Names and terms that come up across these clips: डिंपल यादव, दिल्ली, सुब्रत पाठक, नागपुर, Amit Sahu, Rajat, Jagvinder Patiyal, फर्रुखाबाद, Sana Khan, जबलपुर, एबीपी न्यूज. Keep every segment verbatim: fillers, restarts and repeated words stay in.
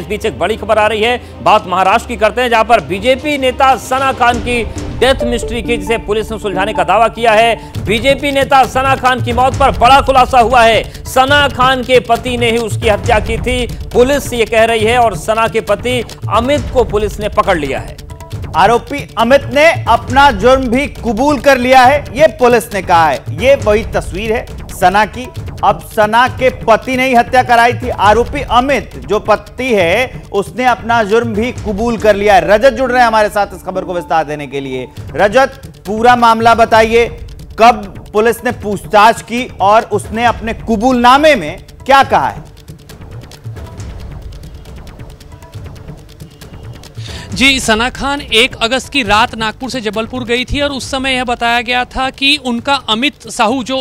इस बीच एक बड़ी खबर आ रही है। बात महाराष्ट्र की करते हैं, जहां पर बीजेपी नेता सना खान की डेथ मिस्ट्री की, जिसे पुलिस ने सुलझाने का दावा किया है। बीजेपी नेता सना खान की मौत पर बड़ा खुलासा हुआ है। सना खान के पति ने ही उसकी हत्या की थी, पुलिस ये कह रही है, और सना के पति अमित को पुलिस ने पकड़ लिया है। आरोपी अमित ने अपना जुर्म भी कबूल कर लिया है, ये पुलिस ने कहा है। ये वही तस्वीर है सना की। अब सना के पति ने ही हत्या कराई थी। आरोपी अमित जो पति है, उसने अपना जुर्म भी कबूल कर लिया है। रजत जुड़ रहे हैं हमारे साथ इस खबर को विस्तार देने के लिए। रजत, पूरा मामला बताइए, कब पुलिस ने पूछताछ की और उसने अपने कबूलनामे में क्या कहा है? जी, सना खान एक अगस्त की रात नागपुर से जबलपुर गई थी और उस समय यह बताया गया था कि उनका अमित साहू जो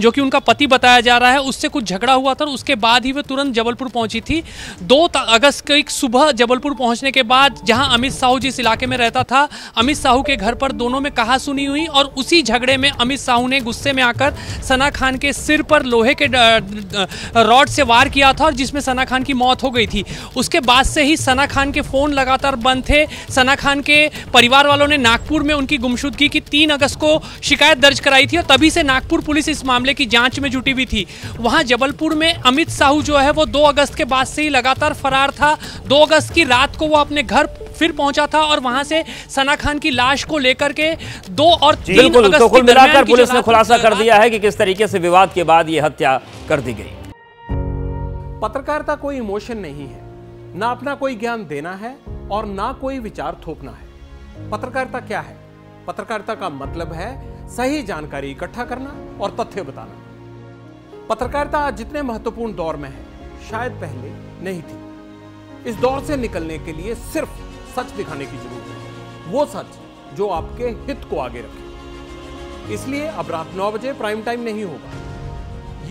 जो कि उनका पति बताया जा रहा है, उससे कुछ झगड़ा हुआ था और उसके बाद ही वह तुरंत जबलपुर पहुंची थी। दो अगस्त की सुबह जबलपुर पहुंचने के बाद जहां अमित साहू जिस इलाके में रहता था, अमित साहू के घर पर दोनों में कहासुनी हुई और उसी झगड़े में अमित साहू ने गुस्से में आकर सना खान के सिर पर लोहे के रॉड से वार किया था और जिसमें सना खान की मौत हो गई थी। उसके बाद से ही सना खान के फ़ोन लगातार थे। सना खान के परिवार वालों ने नागपुर में उनकी गुमशुदगी की तीन अगस्त को शिकायत दर्ज कराई थी और तभी से नागपुर पुलिस इस मामले की जांच में जुटी हुई थी। वहां जबलपुर में अमित साहू जो है वो दो अगस्त के बाद से ही लगातार फरार था। दो अगस्त की रात को वो अपने घर फिर पहुंचा था और वहां से सना खान की लाश को लेकर के दो और तीन अगस्त को मिलाकर पुलिस ने खुलासा कर दिया है कि किस तरीके से विवाद के बाद यह हत्या कर दी गई। पत्रकारिता कोई इमोशन नहीं है, ना अपना कोई ज्ञान देना है और ना कोई विचार थोपना है। पत्रकारिता क्या है? पत्रकारिता का मतलब है सही जानकारी इकट्ठा करना और तथ्य बताना। पत्रकारिता आज जितने महत्वपूर्ण दौर में है, शायद पहले नहीं थी। इस दौर से निकलने के लिए सिर्फ सच दिखाने की जरूरत है, वो सच जो आपके हित को आगे रखे। इसलिए अब रात नौ बजे प्राइम टाइम नहीं होगा,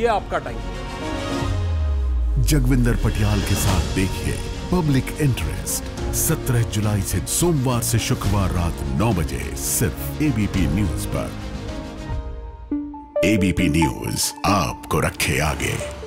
ये आपका टाइम है। जगविंदर पटियाल के साथ देखिए पब्लिक इंटरेस्ट सत्रह जुलाई से सोमवार से शुक्रवार रात नौ बजे सिर्फ एबीपी न्यूज पर। एबीपी न्यूज आपको रखे आगे।